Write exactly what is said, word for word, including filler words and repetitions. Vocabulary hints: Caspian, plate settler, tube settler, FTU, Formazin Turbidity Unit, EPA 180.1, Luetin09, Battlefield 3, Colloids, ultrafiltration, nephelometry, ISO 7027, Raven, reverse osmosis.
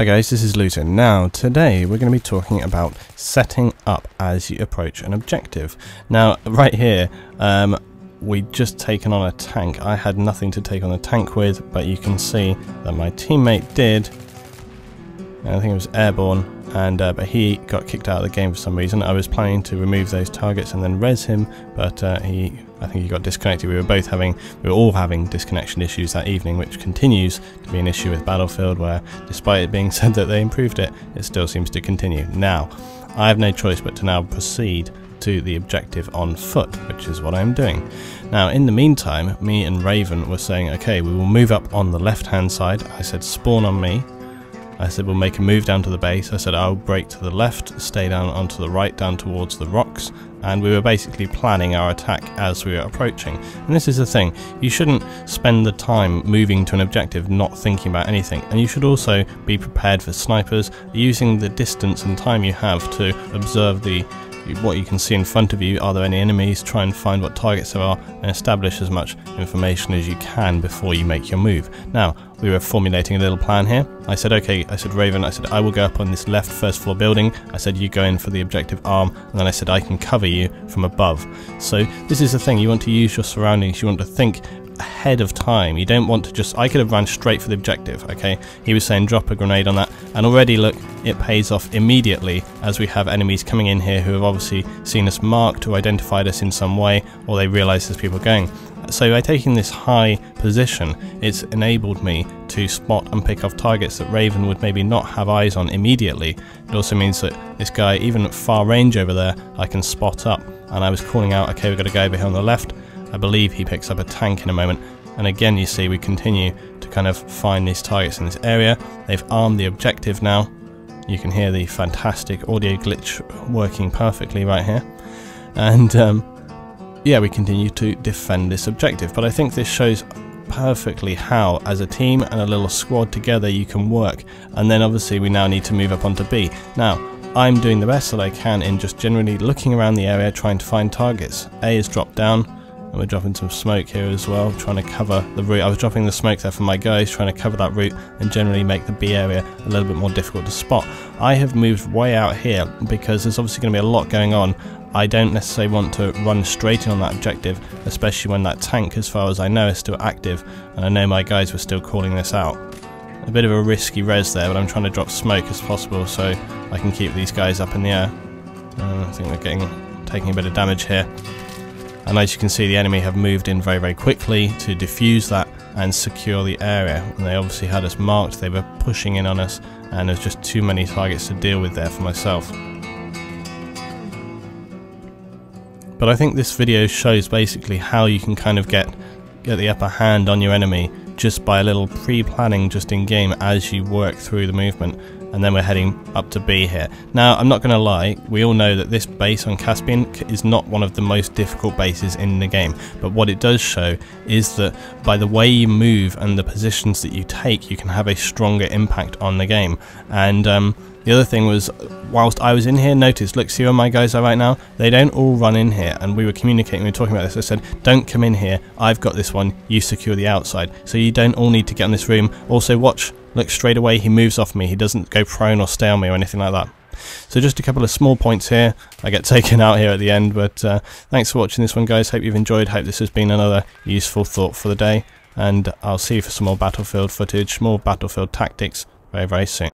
Hi guys, this is Luetin. Now today we're going to be talking about setting up as you approach an objective. Now right here um, we've just taken on a tank. I had nothing to take on a tank with, but you can see that my teammate did, and I think it was airborne, and uh, but he got kicked out of the game for some reason. I was planning to remove those targets and then res him, but uh, he I think he got disconnected. We were both having, we were all having disconnection issues that evening, which continues to be an issue with Battlefield, where despite it being said that they improved it, it still seems to continue. Now, I have no choice but to now proceed to the objective on foot, which is what I'm doing. Now, in the meantime, me and Raven were saying, okay, we will move up on the left-hand side. I said, spawn on me. I said, we'll make a move down to the base. I said, I'll break to the left, stay down onto the right, down towards the rocks. And we were basically planning our attack as we were approaching. And this is the thing, you shouldn't spend the time moving to an objective not thinking about anything. And you should also be prepared for snipers, using the distance and time you have to observe the what you can see in front of you. Are there any enemies? Try and find what targets there are and establish as much information as you can before you make your move. Now, we were formulating a little plan here. I said, okay, I said, Raven, I said, I will go up on this left first floor building. I said, you go in for the objective arm, and then I said, I can cover you from above. So this is the thing, you want to use your surroundings, you want to think ahead of time. You don't want to just, I could have run straight for the objective, okay? He was saying drop a grenade on that, and already look, it pays off immediately as we have enemies coming in here who have obviously seen us marked or identified us in some way, or they realise there's people going. So by taking this high position, it's enabled me to spot and pick off targets that Raven would maybe not have eyes on immediately. It also means that this guy, even at far range over there, I can spot up. And I was calling out, okay, we've got a guy over here on the left. I believe he picks up a tank in a moment. And again, you see, we continue to kind of find these targets in this area. They've armed the objective now. You can hear the fantastic audio glitch working perfectly right here. And um, yeah, we continue to defend this objective, but I think this shows perfectly how, as a team and a little squad together, you can work. And then obviously we now need to move up onto B. Now, I'm doing the best that I can in just generally looking around the area, trying to find targets. A is dropped down, and we're dropping some smoke here as well, trying to cover the route. I was dropping the smoke there for my guys, trying to cover that route and generally make the B area a little bit more difficult to spot. I have moved way out here because there's obviously going to be a lot going on. I don't necessarily want to run straight in on that objective, especially when that tank, as far as I know, is still active, and I know my guys were still calling this out. A bit of a risky res there, but I'm trying to drop smoke as possible so I can keep these guys up in the air. Uh, I think they're getting taking a bit of damage here. And as you can see, the enemy have moved in very, very quickly to defuse that and secure the area. And they obviously had us marked, they were pushing in on us, and there's just too many targets to deal with there for myself. But I think this video shows basically how you can kind of get get the upper hand on your enemy just by a little pre-planning just in game as you work through the movement. And then we're heading up to B here. Now, I'm not going to lie, we all know that this base on Caspian is not one of the most difficult bases in the game, but what it does show is that by the way you move and the positions that you take, you can have a stronger impact on the game. And um, the other thing was, whilst I was in here, notice, look, see where my guys are right now? They don't all run in here, and we were communicating, we were talking about this. I said, don't come in here, I've got this one, you secure the outside. So you don't all need to get in this room. Also watch, look, straight away he moves off me, he doesn't go prone or stay on me or anything like that. So just a couple of small points here. I get taken out here at the end, but uh, thanks for watching this one, guys. Hope you've enjoyed, hope this has been another useful thought for the day, and I'll see you for some more Battlefield footage, more Battlefield tactics very, very soon.